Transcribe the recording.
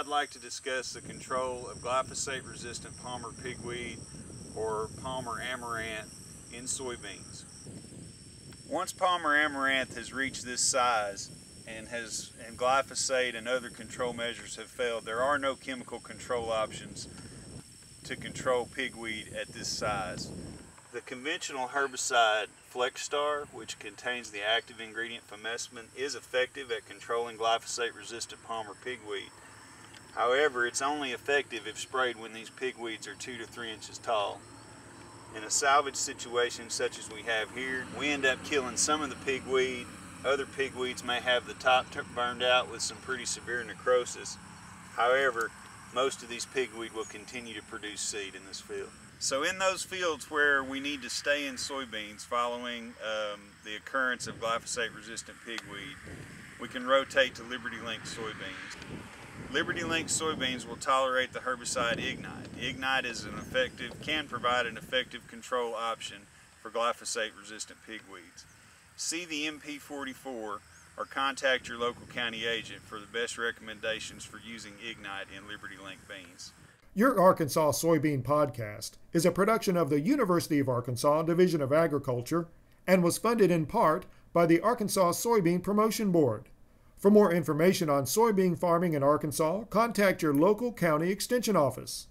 I'd like to discuss the control of glyphosate-resistant Palmer pigweed or Palmer amaranth in soybeans. Once Palmer amaranth has reached this size and glyphosate and other control measures have failed, there are no chemical control options to control pigweed at this size. The conventional herbicide Flexstar, which contains the active ingredient fomesafen, is effective at controlling glyphosate-resistant Palmer pigweed. However, it's only effective if sprayed when these pigweeds are 2 to 3 inches tall. In a salvage situation such as we have here, we end up killing some of the pigweed. Other pigweeds may have the top burned out with some pretty severe necrosis. However, most of these pigweed will continue to produce seed in this field. So in those fields where we need to stay in soybeans following the occurrence of glyphosate-resistant pigweed, we can rotate to LibertyLink soybeans. LibertyLink soybeans will tolerate the herbicide Ignite. Ignite can provide an effective control option for glyphosate-resistant pigweeds. See the MP44 or contact your local county agent for the best recommendations for using Ignite in LibertyLink beans. Your Arkansas Soybean Podcast is a production of the University of Arkansas Division of Agriculture and was funded in part by the Arkansas Soybean Promotion Board. For more information on soybean farming in Arkansas, contact your local county extension office.